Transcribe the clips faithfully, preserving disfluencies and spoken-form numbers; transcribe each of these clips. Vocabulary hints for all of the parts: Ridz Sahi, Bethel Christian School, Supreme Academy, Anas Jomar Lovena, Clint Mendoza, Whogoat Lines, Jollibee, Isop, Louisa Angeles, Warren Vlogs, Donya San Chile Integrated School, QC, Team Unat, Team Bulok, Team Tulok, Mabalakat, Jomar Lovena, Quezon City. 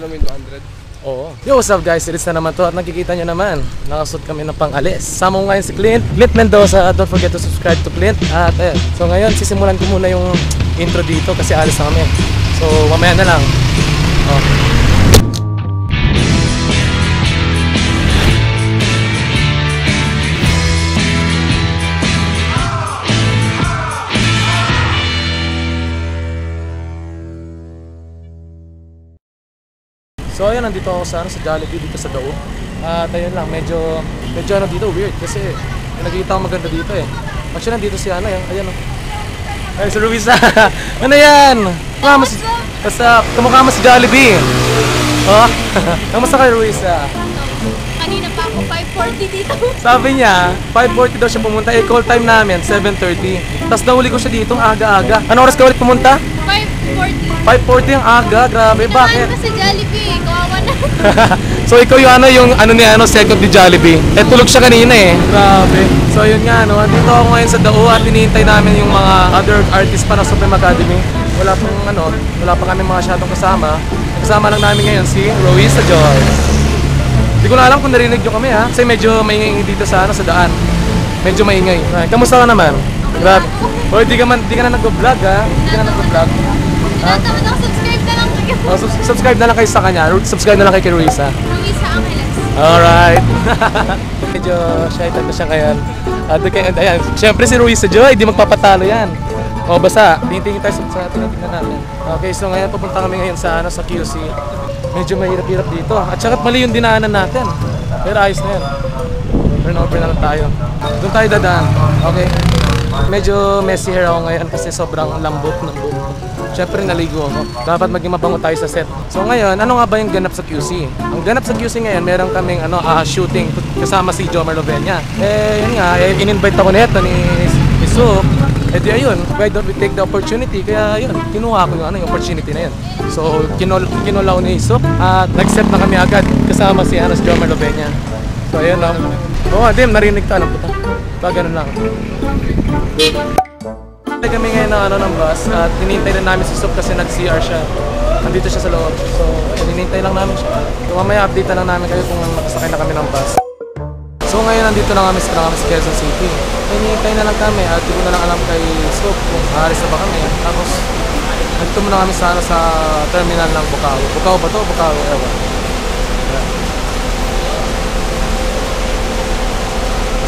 namin two hundred. Oo. Yo, what's up guys? Iris na naman to at nakikita nyo naman, nakasuot kami ng pang-alis. Sama ko ngayon si Clint, Clint Mendoza. Don't forget to subscribe to Clint. At eh, so ngayon, sisimulan ko muna yung intro dito kasi alis na kami. So mamaya na lang. Okay. So ayun, nandito ako sa, ano, sa Jollibee dito sa Daum. At ayun lang, medyo, medyo ano dito, weird kasi eh, nakikita ko maganda dito eh. Actually nandito si ano, ayan o. Oh. Ayun si Louisa. Ano yan? What's up? What's up? Kamukha mo si Jollibee. Oh? Kamusta kay Louisa? Kanina pa ako, five forty dito. Sabi niya, five forty daw siya pumunta. Eh, call time namin, seven thirty. Tapos nahuli ko siya dito, aga-aga. Anong oras ka ulit pumunta? five forty yung aga, grabe. Bakit? Kasi Jollibee, kawawa na. So ikaw yung ano, yung ano ni ano, second ni Jollibee. Eh tulog siya kanina eh. Grabe. So yun nga, no? Dito ako ngayon sa Dao at hinihintay namin yung mga other artists pa ng Supreme Academy. Wala pang ano, wala pa kami mga masyadong kasama. Kasama lang namin ngayon si Louisa Angeles. Hindi ko na alam kung narinig nyo kami ha. Kasi medyo maingay dito sa ano, sa daan. Medyo maingay. Right. Kamusta ka naman? Grabe. Hoy, di ka man, di ka na nag-vlog ha. Di ka na nag-vlog. Huh? Subscribe na lang kayo. Oh, sub subscribe na lang kayo sa kanya. Subscribe na lang kay Louisa. Louisa Angeles. Alright. Medyo shy type na siya ngayon. At ayan, siyempre si Louisa Joy, hindi magpapatalo yan. O, basta, tingin tayo sa atin na tingnan natin. Okay, so ngayon pupunta kami ngayon sa, ano, sa Q C. Medyo mahirap-hirap dito. At saka mali yung dinaanan natin. Pero ayos na yan. Turn over na lang tayo. Doon tayo dadaan. Okay. Medyo messy hair ako ngayon kasi sobrang lambot ng buhok. Siyempre naligo ako. Dapat maging mabango tayo sa set. So ngayon, ano nga ba yung ganap sa Q C? Ang ganap sa Q C ngayon, meron kaming ano, uh, shooting kasama si Jomar Lovena. Eh, yun nga, eh, in-invite ako neto ni Isop. Eh di ayun, why don't we take the opportunity? Kaya yun, kinuha ko yung, ano, yung opportunity na yun. So, kinol kinolaw ni Isop at nag-set na kami agad kasama si, ano, si Jomar Lovena. So ayun lang. Oo, oh, dim, narinig to. Anong puta? Ba, ganun lang. Kami ngayon ng, ano, ng bus at hinihintay na namin si Sup kasi nag-C R siya. Nandito siya sa loob. So, hinihintay lang namin siya. So, mamaya update na lang namin kayo kung nakasakay na kami ng bus. So, ngayon nandito na kami sa Quezon City. Hinihintay na lang kami at hindi ko na lang alam kay Sup kung aalis na ba kami. Tapos, nandito muna kami sana sa terminal ng Bukawi. Bukawi ba ito? Bukawi, ewan.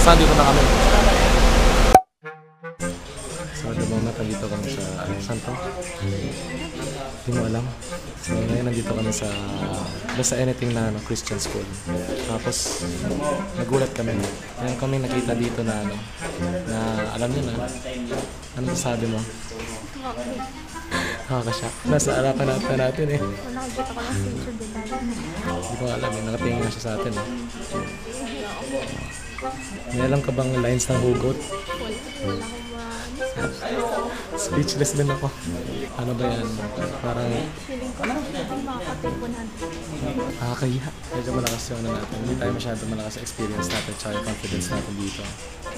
Basta nandito na kami. Nandito kami sa Santo. Hindi mo alam. So, ngayon nandito kami sa basta anything na ano, Christian School. Tapos nagulat kami. Ngayon kami nakita dito na ano, na alam niyo na. Ano sabi mo? Nakakasya. Nasa arapan natin natin eh. Nakikita ko lang sa YouTube din dati. Hindi ko alam eh. Nakatingin na siya sa atin eh. May alam ka bang lines ng hugot? Wala. Speechless din ako. Ano ba yan? Parang... feeling ko lang kung makakatipunan. Ah, kaya. Medyo malakas yung ano natin. Hindi tayo masyado malakas sa experience natin tsaka yung confidence natin dito.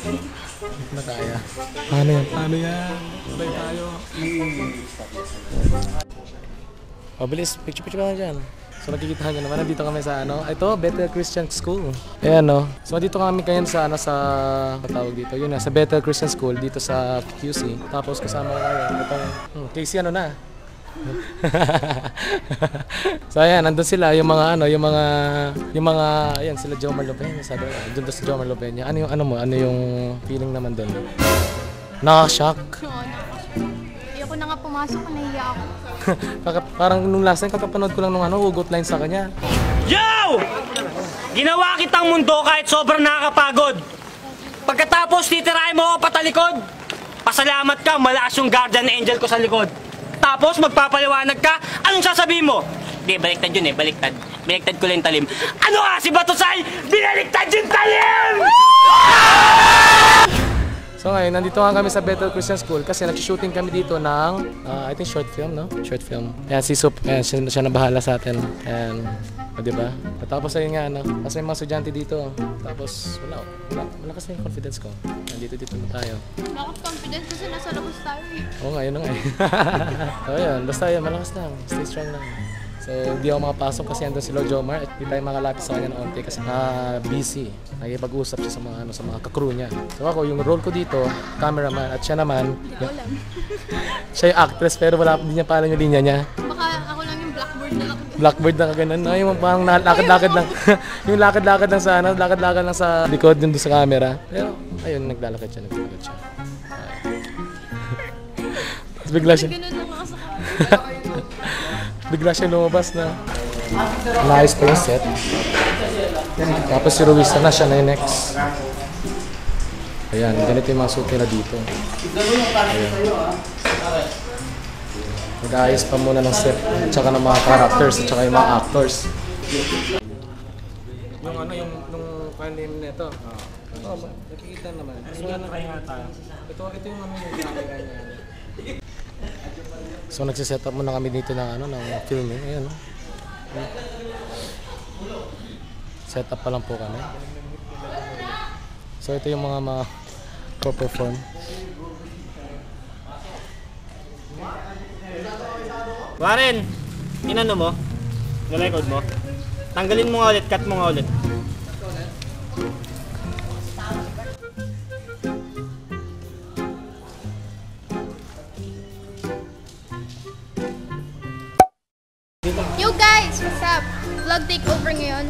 Hindi na kaya. Paano yan? Paano yan? Tulay tayo. O, bilis. Picture-picture lang dyan. So nakikitahan nyo naman, nandito kami sa ano, ito, Bethel Christian School. Ayan o. No? So dito kami kayo sa ano, sa patawag dito, yun na, sa Bethel Christian School, dito sa Q C. Tapos kasama ko kayo, itong hmm, K C ano na. So ayan, nandun sila, yung mga ano, yung mga, yung mga, ayan sila Jomar Lovena, sabi ko, doon doon si Jomar Lovena. Ano yung ano mo, ano yung feeling naman doon? Nakashock. Ayoko na nga pumasok, nahiya ako. Parang nung last time, kakapanood ko lang nung ano, hugot line sa kanya. Yo! Ginawa kitang mundo kahit sobrang nakakapagod. Pagkatapos titirahin mo ako patalikod. Pasalamat ka, malakas yung guardian angel ko sa likod. Tapos magpapaliwanag ka, anong sasabihin mo? Hindi, baliktad yun eh, baliktad. Baliktad ko lang talim. Ano kasi ba to, Sai? Binaliktad yung talim! So ngayon, nandito nga kami sa Bethel Christian School kasi nag-shooting kami dito ng, uh, I think, short film, no? Short film. Ayan, si Sup. Ayan, siya, siya na bahala sa atin. Ayan, o, diba? At tapos ayun nga, ano? Kasi may mga estudyante dito. Tapos, wala, wala, wala kasi yung confidence ko. Nandito, dito na tayo. Bakit confidence kasi nasa labas tayo eh. Oo nga, yun na nga eh. So, ayan, basta yun, malakas lang. Stay strong lang. So, So hindi ako makapasok kasi andun si Lord Jomar at hindi tayo makalapit sa kanya ng onti kasi uh, busy. Nagipag-usap siya sa mga, ano, sa mga kakrew niya. So ako, yung role ko dito, cameraman, at siya naman, yung, siya yung actress pero wala hindi niya pala yung linya niya. Baka ako lang yung blackboard na ako. Blackboard na kaganan. Ay, yung parang lakad-lakad lang. Yung lakad-lakad lang sa ano, lakad-lakad lang sa likod yung doon sa camera. Pero ayun, naglalakad siya, naglalakad siya. Tapos bigla siya. Bigla siya lumabas na nice po yung set. Tapos si Ruiz na siya na yung next. Ayan, ganito yung mga suit nila dito. Mag-aayos pa muna ng set, tsaka ng mga characters, tsaka yung mga actors. Yung ano, yung file name na ito. Oo, nakikita naman. Ito, ito yung mga nakikita niya. So nagsiset up muna kami dito ng ano ng filming. Ayan, no? Set up pa lang po kami. So ito yung mga mga co-perform. Warren, inano mo? Yung record mo? Tanggalin mo nga ulit, cut mo nga ulit. Yo guys, what's up? Vlog takeover ngayon.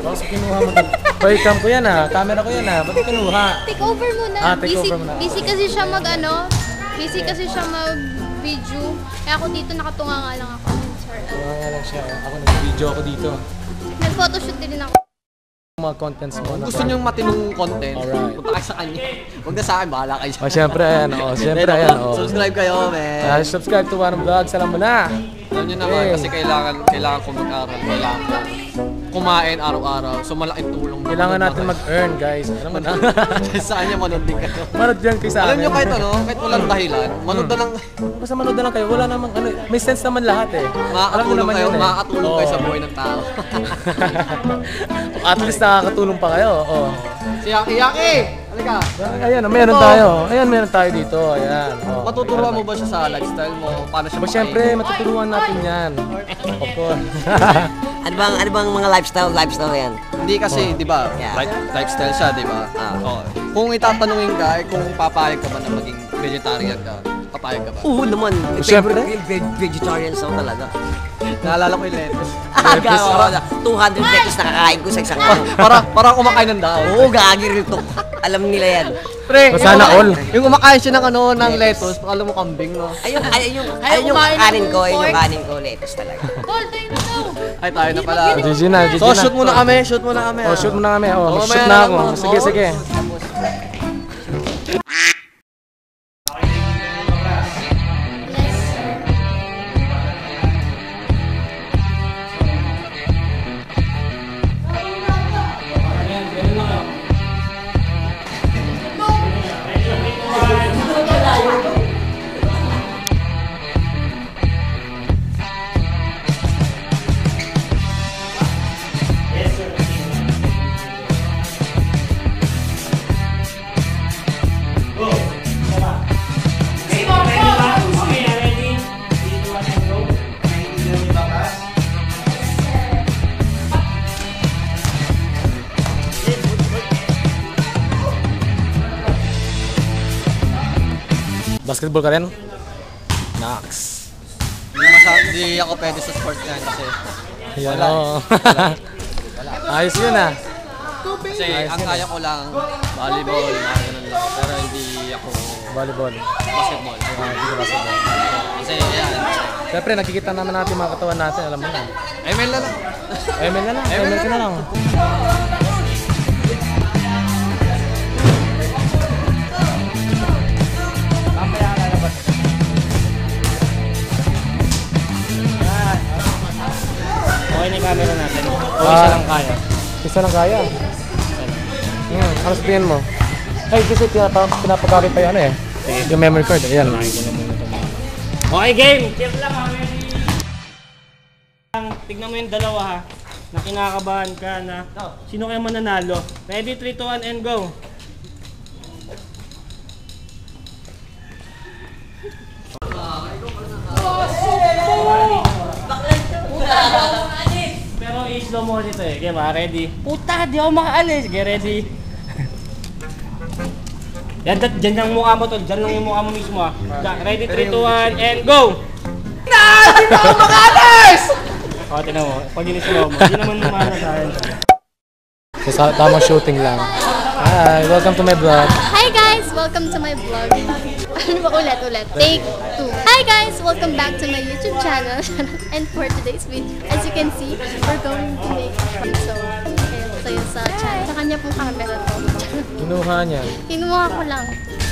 Tapos kinuha mo ito. Boycam ko yan ah, camera ko yan ah. Ba't kinuha? Takeover muna. Ah, takeover muna. Busy kasi siya mag ano, busy kasi siya mag video. Eh ako dito nakatunga nga lang ako. Sorry. Tunga nga lang siya. Ako nag-video ako dito. Nag-photoshoot din ako. Mga contents mo. Gusto niyong matinong content, punta kayo sa kanya. Huwag na sa akin, bahala kayo siya. O, siyempre, ayan o. Siyempre, ayan o. Subscribe kayo, man. Uh, subscribe to One Vlog. Salam mo na. Alam niyo naman, kasi kailangan, kailangan ko mag-aral. Kailangan ko kumain araw-araw. So, malaking tulong. Kailangan natin mag-earn, guys. Alam mo na. Saan niya manood din kayo? Manood lang kayo sa amin. Alam niyo kahit ano, kahit walang dahilan, manood na lang. Basta manood na lang kayo. Wala namang, ano, may sense naman lahat eh. Makakatulong kayo, makakatulong kayo sa buhay ng tao. At least nakakatulong pa kayo. Oo. Si Yaki-Yaki! Halika! Ayan, meron tayo. Ayan, meron tayo dito. Ayan. Oh. Matuturuan mo ba siya sa lifestyle mo? Paano siya makain? Siyempre, matuturuan natin yan. Of course. Ano bang, ano bang mga lifestyle, lifestyle yan? Hindi kasi, di ba? Lifestyle siya, di ba? Oo. Kung itatanungin ka, kung papayag ka ba na maging vegetarian ka, papayag ka ba? Oo naman. Siyempre. Vegetarian sa talaga. Naalala ko yung lettuce. two hundred pesos na kakain ko sa isang araw. Parang para kumakain ng dahon. Oo, gagawin ito. Alam nila yan. Pre, sana all. Yung kumakain siya ng ano, ng lettuce, alam mo kambing, no? Ayun, ayun, ayun yung kanin ko, ayun yung kanin ko, lettuce talaga. Tol, tayo na to. Ay, tayo na pala. G G na, G G na. So, shoot muna kami, shoot muna kami. Oh, shoot muna kami. Oh, shoot na ako. Sige, sige. Basketball ka rin? Naks. Hindi ako pwede sa sports na kasi wala. Ayos yun ah. Kasi ang kaya ko lang volleyball, pero hindi ako volleyball. Basketball. Kasi yan. Siyempre nakikita naman natin mga katawan natin. Alam mo na. M L na lang. M L na lang. M L ka na lang. Okay na yung camera natin. O isa lang kaya. Isa lang kaya? Ayan. Ano sabihin mo? Ay, kasi pinapagkakit pa yung ano eh. Yung memory card. Ayan. Okay, game! Tip lang ha. Tignan mo yung dalawa ha. Na kinakabahan ka na sino kaya mananalo. Ready? three, two, one and go! Oh, super! mo dito eh. Okay ma, ready? Puta, di ako makaalis. Okay, ready? Yan, dat, dyan lang mukha mo to. Dyan lang yung mukha mo mismo ah. Ready, three, two, one, and go! Na! Di na ako makaalis! O, tinan mo. Pag inisulaw mo, di naman naman na tayo. So, tamang shooting lang. Hi, welcome to my vlog. Hi guys, welcome to my vlog. Ano ba ulit ulit? Take two. Hi guys, welcome back to my YouTube channel. And for today's video, as you can see, we're going to make fun. So, tayo sa channel. Sa kanya pong camera to. Kinuha niya. Kinuha ko lang.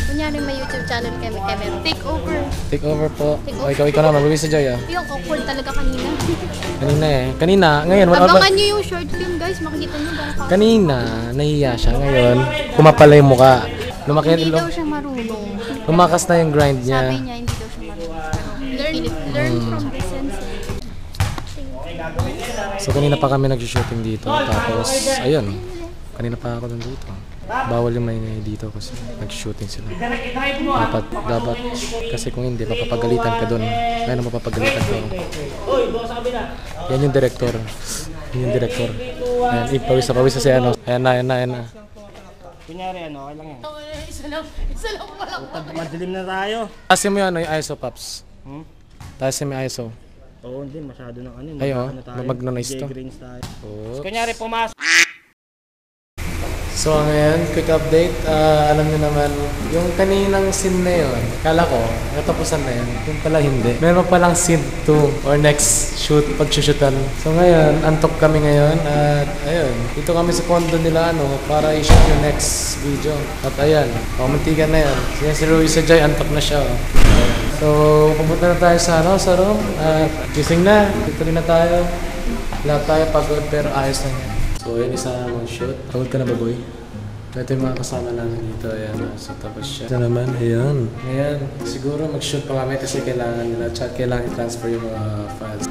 Kunyari may YouTube channel kami camera. Take over. Take over po. Take over. O, ikaw, ikaw na. Magbibig sa Joy ah. Yung awkward talaga kanina. Kanina eh. Kanina. Ngayon. Abangan niyo yung short film guys. Makikita niyo ba? Kanina, nahiya siya. Ngayon, kumapala yung mukha. Lumaki, hindi daw siya marunong. Lumakas na yung grind niya. Sabi niya, hindi daw siya marunong. Learn, learn hmm. from the sensei. So, kanina pa kami nag-shooting dito. Tapos, ayun. Kanina pa ako nandito. Bawal yung maingay dito kasi nag-shooting sila. Dapat, dapat. Kasi kung hindi, papapagalitan ka doon. Ngayon ang mapapagalitan ka. Yan yung director. Yan yung director. Ayan, ipawis na pawis na si ano. Ayan na, ayan na, ayan na. Kunyari ano, okay lang yan. Isa lang, isa lang malakot. Madilim na tayo. Tasin mo yung ano, yung I S O Pops. Hmm? Tasin mo yung I S O. Oo, hindi. Masyado ng ano. Ay o, mag-noise to. Kunyari, pumasok. So ngayon, quick update. Uh, alam nyo naman, yung kaninang scene na yun, kala ko, natapusan na yun. Yung pala hindi. Meron palang scene two or next shoot, pag-shootan. So ngayon, antok kami ngayon at ayun, dito kami sa condo nila ano, para i-shoot yung next video. At ayan, pamuntikan na yun. Sige si Louisa Joy, antok na siya. So pumunta na tayo sa, ano, sa room at gising na. Dito rin na tayo. Lahat tayo pagod pero ayos na yun. So yun, isa akong shoot. Pagod ka na ba, boy? Ito yung mga kasama namin dito. Ayan, so tapos siya. Ito naman, ayan. Ayan, siguro mag-shoot pa kami kasi kailangan nila. Chat, kailangan i-transfer yung mga uh, files.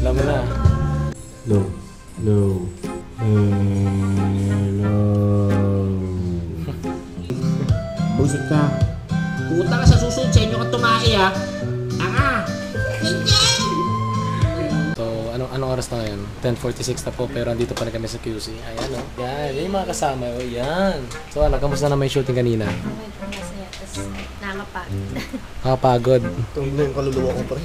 Alam mo na. No. No. Hello. Busog ka. Puta ka sa susunod sa inyo kang tumaki, ha? Anong oras na ngayon? ten forty-six na po, pero andito pa na kami sa Q C. Ayan o. Oh. Yan. Yan yung mga kasama. O, yan. So, ala, kamusta na naman yung shooting kanina? Ayan, masaya. Tapos, nakapagod. Nakapagod. Tungin na yung kaluluwa ko pa rin.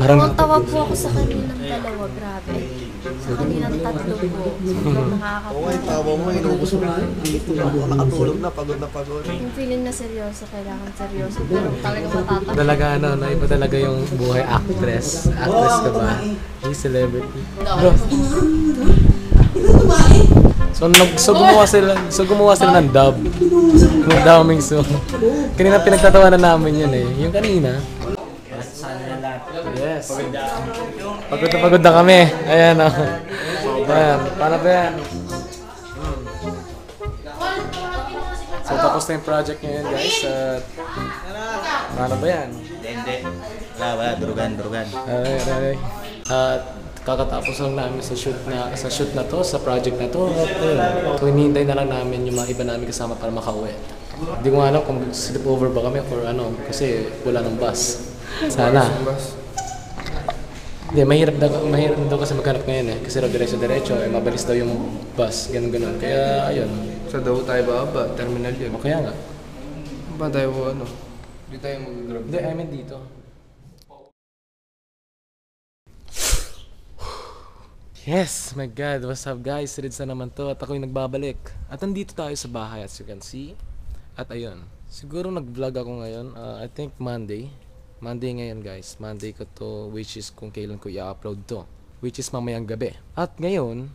Parang tawag po ako sa kaninang dalawa. Grabe. Sa kaninang tatlo po. Sobrang nakakapagod. Oo, yung tawa mo. Inubos mo na. Nakatulog na. Pagod na pagod. Yung feeling na seryoso. Kailangan seryoso. Pero talaga matatapos. Talaga ano, naiba talaga yung buhay actress. Actress ka ba? Celebrity. Bro. So, so gumawa sila, so gumawa sila ng dub. Ng daming so. Kanina pinagtatawanan namin yun eh. Yung kanina. Yes. Pagod na pagod na kami. Ayan o. Oh. Ayan. Para ba yan? So, tapos na yung project nyo yun guys. At para ba yan? Hindi. Wala, wala. Durugan, durugan. Aray, aray. At kakatapos lang namin sa shoot na sa shoot na to, sa project na to. So hinihintay na lang namin yung mga iba namin kasama para makauwi. Hindi ko nga alam kung sleepover ba kami or ano kasi wala ng bus. Sana. Hindi, mahirap daw, mahirap daw kasi maghanap ngayon eh. Kasi raw diretso-diretso, eh, mabalis daw yung bus, ganun-ganun. Kaya ayun. Sa daw tayo ba ba? Terminal yun. O kaya nga. Ba tayo ano? Hindi tayo mag-grab. Hindi, I mean dito. Yes! My God! What's up guys? Rids na naman to at ako'y nagbabalik. At nandito tayo sa bahay as you can see. At ayun, siguro nag-vlog ako ngayon. Uh, I think Monday. Monday ngayon guys. Monday ko to which is kung kailan ko i-upload to. Which is mamayang gabi. At ngayon,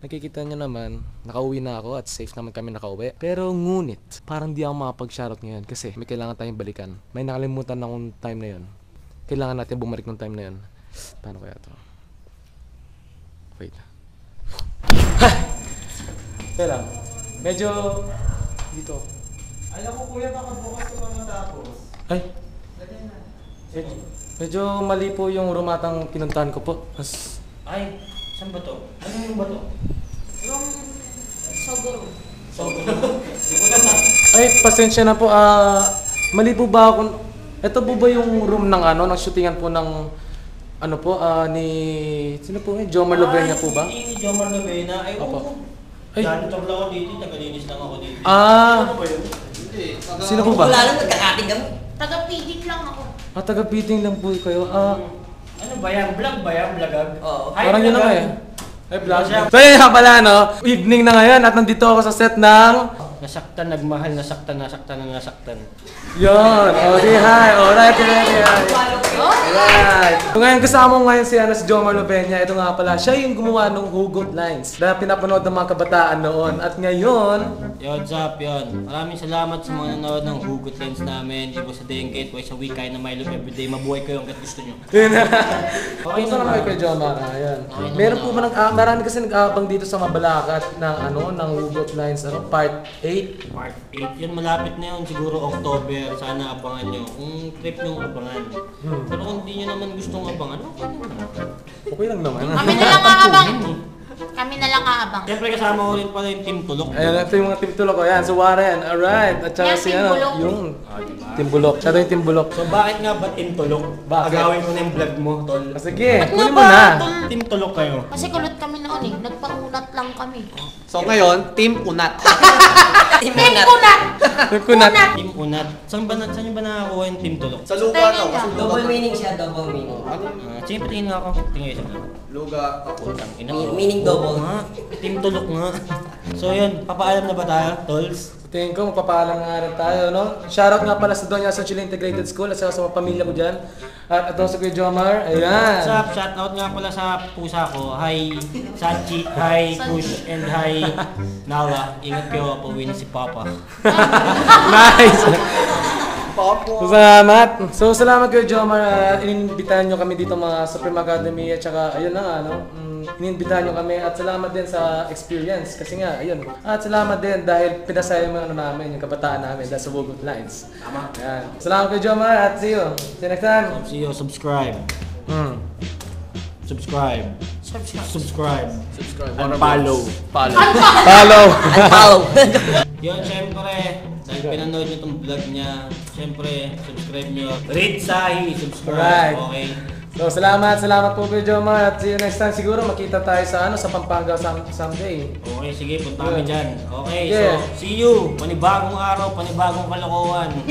nakikita nyo naman, nakauwi na ako at safe naman kami nakauwi. Pero ngunit, parang di ako makapag-shoutout ngayon kasi may kailangan tayong balikan. May nakalimutan akong time na yun. Kailangan natin bumalik ng time na yun. Paano kaya to? Wait. Ha! Kaya lang. Medyo... dito. Alam ko kuya, baka bukas ko pa matapos. Ay! Medyo, medyo mali po yung rumatang pinuntahan ko po. As... ay! Saan ba to? Ano yung ba to? Yung... Sogoro. Sogoro? Ay! Pasensya na po. Ah... Uh, mali po ba akong... Ito po ba yung room ng ano, ng shootingan po ng ano po, uh, ni, sino po, eh? Jomar Lovena po ba? Ay, Jomar Lovena. Ay, oo. Ganito lang ako dito, tagalinis lang ako dito. Ah! Sino po yun? Hindi. Sino po ba? Wala lang, nagkakating kami. Taga-feeding lang ako. Ah, taga-feeding lang po kayo. Ah. Ano ba yan? Vlog ba yan? Vlogag? Oo. Parang yun na nga eh. Ay, vlog. So yun nga pala, no? Evening na ngayon at nandito ako sa set ng... Nasaktan, nagmahal, nasaktan, nasaktan, nasaktan. Yon, oh di hi, alright, alright, alright. So ngayon kasama mo ngayon si Anas Jomar Lovena. Ito nga pala, siya yung gumawa ng hugot lines na pinapanood ng mga kabataan noon. At ngayon... Yon, Zap, yon. Maraming salamat sa mga nanood ng hugot lines namin. Ibo sa Dengke, twice a week, kain na Milo everyday. Mabuhay kayo hanggat gusto nyo. Yun na. Okay na naman kayo, Jomar. Ayan. Meron po man, marami kasi nag-aabang dito sa Mabalakat ng ano, ng hugot lines, ano, part eight. Part eight. Yun, malapit na yun. Siguro October. Sana abangan nyo. Kung trip nyo, abangan. Hmm. Pero kung di nyo naman gustong abangan, okay lang. Okay lang naman. Kami na lang aabang. Kami na lang aabang. Siyempre kasama ko rin pala yung Team Tulok. Ayan, ito yung mga Team Tulok. Ayan, so Warren. Alright. At saka si ano, yung Team Bulok. Siyempre yung Team Bulok. So bakit nga ba Team Tulok? Bakit? Agawin ko na yung vlog mo, tol. Sige, kunin mo na. Team Tulok kayo. Kasi kulot kami noon eh. Nagpangunat lang kami. So ngayon, Team Unat. Team Unat! Team Unat! Team Unat. Saan ba nakakuha yung Team Tulok? Sa luga ako. Double meaning siya, double meaning. Siyempre tingin nga ako. Tingin siya na. Luga ako. Meaning double. Team Tulok nga. So yun, papaalam na ba tayo, Tols? Tingin ko, magpapaalam nga rin tayo, no? Shoutout nga pala sa Donya San Chile Integrated School at sa mga pamilya ko dyan. At ato sa Kuya Jomar, ayan. What's up? Shoutout nga pala sa pusa ko. Hi, Sanchi. Hi, Kush. And hi, Nala. Ingat kayo, pauwi na si Papa. Nice! Papa! Salamat! So, salamat Kuya Jomar. Uh, Ininbitahan nyo kami dito mga Supreme Academy at saka, ayun na nga, no? Mm, ininbitahan nyo kami at salamat din sa experience. Kasi nga, ayun. At salamat din dahil pinasaya mo na namin yung kabataan namin dahil sa Hugot Lines. Tama. Ayan. Salamat Kuya Jomar at see you. See you next time. See you. Subscribe. Mm. Subscribe. Subscribe. Subscribe. Subscribe. And follow. Follow. Follow. Follow. Yun, syempre. Dahil pinanood nyo itong vlog niya. Syempre, subscribe nyo. Read sahi. Subscribe. Okay. So, salamat. Salamat po Kuya Jomar. At see you next time. Siguro makita tayo sa ano, sa Pampanga someday. Okay, sige. Punta kami dyan. Okay, so see you. Panibagong araw, panibagong kalokohan.